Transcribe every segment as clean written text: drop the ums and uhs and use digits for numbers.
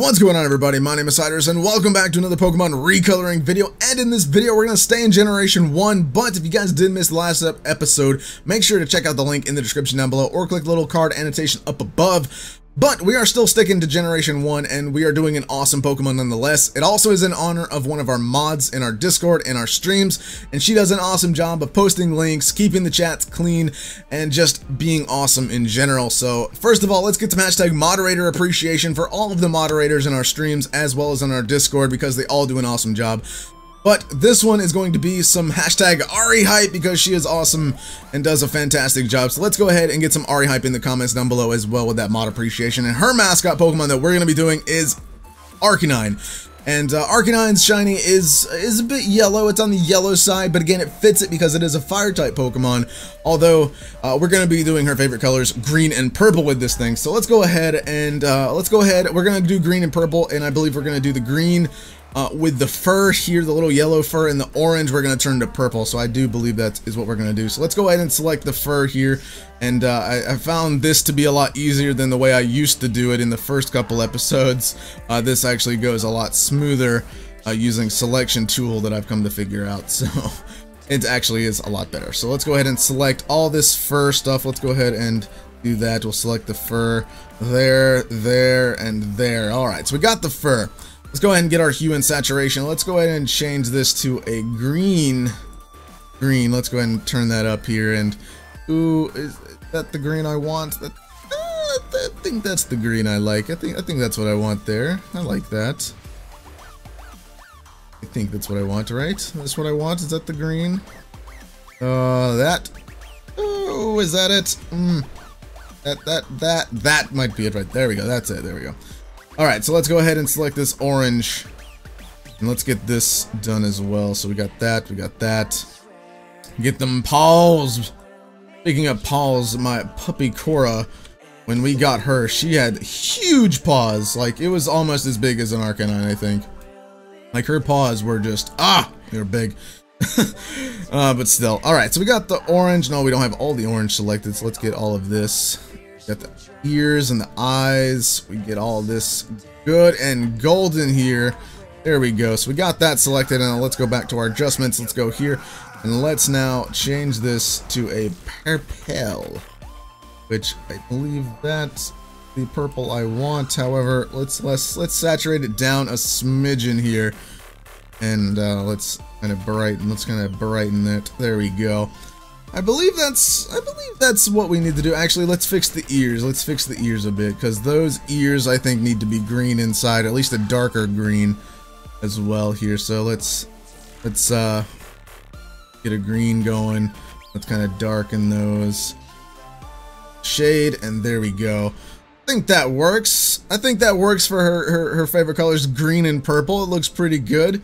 What's going on, everybody? My name is Siders and welcome back to another Pokemon recoloring video. And in this video we're going to stay in generation 1, but if you guys did miss the last episode, make sure to check out the link in the description down below or click the little card annotation up above. But we are still sticking to Generation 1, and we are doing an awesome Pokemon nonetheless. It also is in honor of one of our mods in our Discord and our streams, and she does an awesome job of posting links, keeping the chats clean, and just being awesome in general. So, first of all, let's get some hashtag moderator appreciation for all of the moderators in our streams, as well as on our Discord, because they all do an awesome job. But this one is going to be some hashtag Ari hype because she is awesome and does a fantastic job. So let's go ahead and get some Ari hype in the comments down below as well with that mod appreciation. And her mascot Pokemon that we're going to be doing is Arcanine. And Arcanine's shiny is a bit yellow. It's on the yellow side, but again, it fits it because it is a fire type Pokemon. Although we're going to be doing her favorite colors, green and purple, with this thing. So let's go ahead and We're going to do green and purple, and I believe we're going to do the green. With the fur here, the little yellow fur, and the orange, we're going to turn to purple. So I do believe that is what we're going to do. So let's go ahead and select the fur here. And I found this to be a lot easier than the way I used to do it in the first couple episodes. This actually goes a lot smoother using selection tool that I've come to figure out. So it actually is a lot better. So let's go ahead and select all this fur stuff. Let's go ahead and do that. We'll select the fur there, and there. All right, so we got the fur. Let's go ahead and get our hue and saturation. Let's go ahead and change this to a green. Let's go ahead and turn that up here. And ooh, is that the green I want? That, I think that's the green I like. I think that's what I want there. I like that. I think that's what I want, right? That's what I want. Is that the green? Oh, is that it? That might be it right there. We go. That's it. There we go. Alright, so let's go ahead and select this orange, and let's get this done as well. So we got that, Get them paws! Speaking of paws, my puppy Cora, when we got her, she had huge paws. Like, it was almost as big as an Arcanine, I think. Like, her paws were just, they were big. But still. Alright, so we got the orange. No, we don't have all the orange selected, so let's get all of this. Got the ears and the eyes. We get all this good and golden here. There we go. So we got that selected, and let's go back to our adjustments. Let's go here, and let's now change this to a purple, which I believe that's the purple I want. However, let's saturate it down a smidgen here, and let's kind of brighten. Let's kind of brighten it. There we go. I believe that's what we need to do. Actually, let's fix the ears. Let's fix the ears a bit, because those ears, I think, need to be green inside, at least a darker green as well here. So let's get a green going. Let's kind of darken those. Shade, and there we go. I think that works. I think that works for her favorite colors, green and purple. It looks pretty good.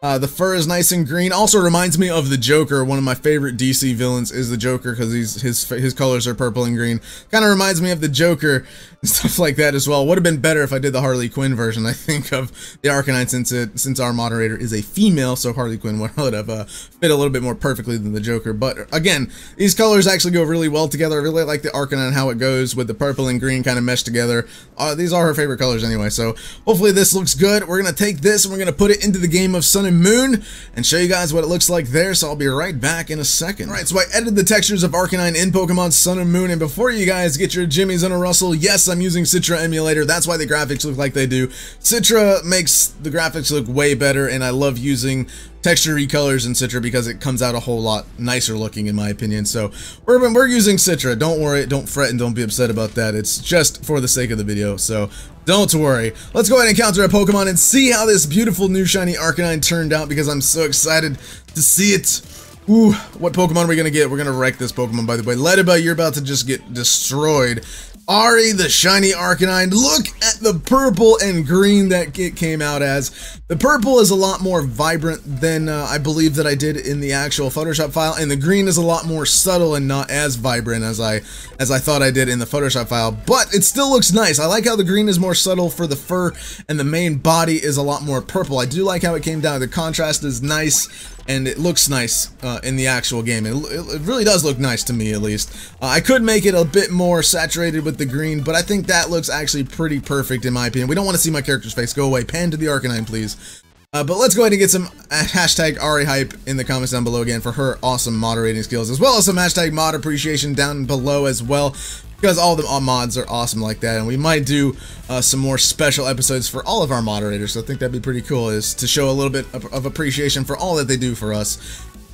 The fur is nice and green. Also reminds me of the Joker. One of my favorite DC villains is the Joker because his colors are purple and green. Kind of reminds me of the Joker and stuff like that as well. Would have been better if I did the Harley Quinn version, I think, of the Arcanine, since our moderator is a female, so Harley Quinn would have fit a little bit more perfectly than the Joker. But again, these colors actually go really well together. I really like the Arcanine, how it goes with the purple and green kind of meshed together. These are her favorite colors anyway, so hopefully this looks good. We're going to take this and we're going to put it into the game of Sun and Moon and show you guys what it looks like there. So I'll be right back in a second. All right, so I edited the textures of Arcanine in Pokemon Sun and Moon, and before you guys get your jimmies in a rustle, yes, I'm using Citra emulator. That's why the graphics look like they do. Citra makes the graphics look way better, and I love using texture recolors in Citra because it comes out a whole lot nicer looking, in my opinion. So we're using Citra. Don't worry, don't fret, and don't be upset about that. It's just for the sake of the video, so don't worry. Let's go ahead and encounter a Pokemon and see how this beautiful new shiny Arcanine turned out, because I'm so excited to see it. Ooh, what Pokemon are we gonna get? We're gonna wreck this Pokemon, by the way. Letabelle, you're about to just get destroyed. Ari, the shiny Arcanine. Look at the purple and green that it came out as. The purple is a lot more vibrant than I believe that I did in the actual Photoshop file, and the green is a lot more subtle and not as vibrant as I thought I did in the Photoshop file, but it still looks nice. I like how the green is more subtle for the fur, and the main body is a lot more purple. I do like how it came down. The contrast is nice. and it looks nice in the actual game. It really does look nice to me, at least. I could make it a bit more saturated with the green, but I think that looks actually pretty perfect in my opinion. We don't want to see my character's face. Go away. Pan to the Arcanine, please. But let's go ahead and get some hashtag Ari hype in the comments down below again for her awesome moderating skills, as well as some hashtag mod appreciation down below as well, because all the mods are awesome like that, and we might do some more special episodes for all of our moderators. So I think that'd be pretty cool, is to show a little bit of appreciation for all that they do for us.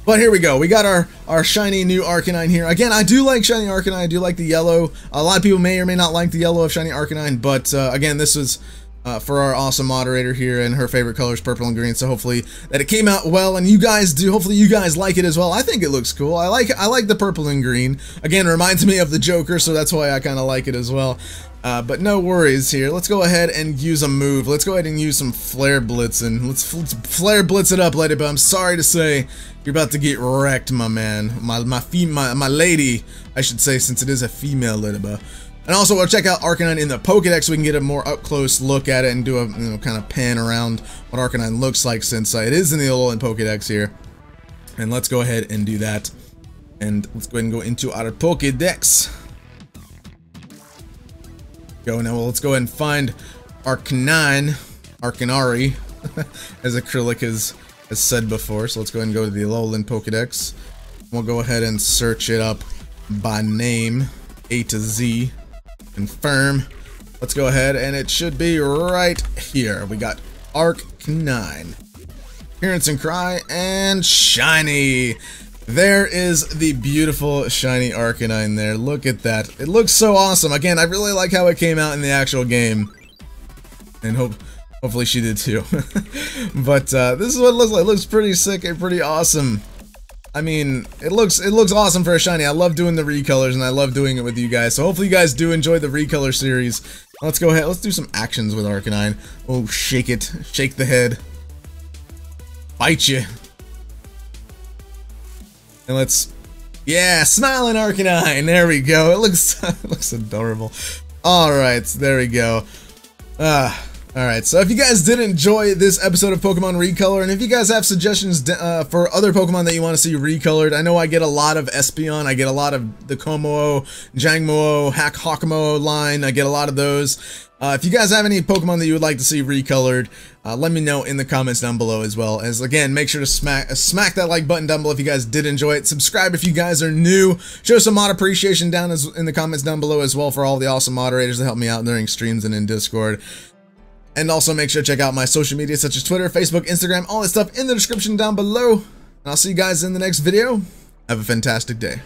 But here we go. We got our shiny new Arcanine here. Again, I do like shiny Arcanine. I do like the yellow. A lot of people may or may not like the yellow of shiny Arcanine, but again, this is for our awesome moderator here, and her favorite colors purple and green, so hopefully that it came out well, and you guys do. Hopefully you guys like it as well. I think it looks cool. I like the purple and green. Again, it reminds me of the Joker, so that's why I kind of like it as well. But no worries here. Let's go ahead and use a move. Let's go ahead and use some Flare Blitzing. Let's Flare Blitz it up, lady, but I'm sorry to say you're about to get wrecked, my man. My lady, I should say, since it is a female Ladyba. And also, we'll check out Arcanine in the Pokédex so we can get a more up-close look at it and do a kind of pan around what Arcanine looks like, since it is in the Alolan Pokédex here. And let's go ahead and do that. And let's go ahead and go into our Pokédex. Go now. Well, let's go ahead and find Arcanine, Arcanari, as Acrylic has said before. So let's go ahead and go to the Alolan Pokédex. We'll go ahead and search it up by name, A to Z. Confirm. Let's go ahead, and it should be right here. We got Arcanine. Appearance and cry, and shiny. There is the beautiful shiny Arcanine there. Look at that. It looks so awesome. Again, I really like how it came out in the actual game, and hopefully she did too. But this is what it looks like. It looks pretty sick and pretty awesome. I mean, it looks awesome for a shiny. I love doing the recolors, and I love doing it with you guys. So hopefully you guys do enjoy the recolor series. Let's go ahead. Let's do some actions with Arcanine. Oh, shake it. Shake the head. Bite you. And let's... yeah, smiling Arcanine. There we go. It looks it looks adorable. All right, there we go. Alright, so if you guys did enjoy this episode of Pokemon Recolor, and if you guys have suggestions for other Pokemon that you want to see recolored, I know I get a lot of Espeon, I get a lot of the Kommo, Jangmo, Hakamo line, I get a lot of those. If you guys have any Pokemon that you would like to see recolored, let me know in the comments down below as well. As again, make sure to smack that like button down below if you guys did enjoy it. Subscribe if you guys are new. Show some mod appreciation down in the comments down below as well for all the awesome moderators that help me out during streams and in Discord. And also make sure to check out my social media such as Twitter, Facebook, Instagram, all that stuff in the description down below. And I'll see you guys in the next video. Have a fantastic day.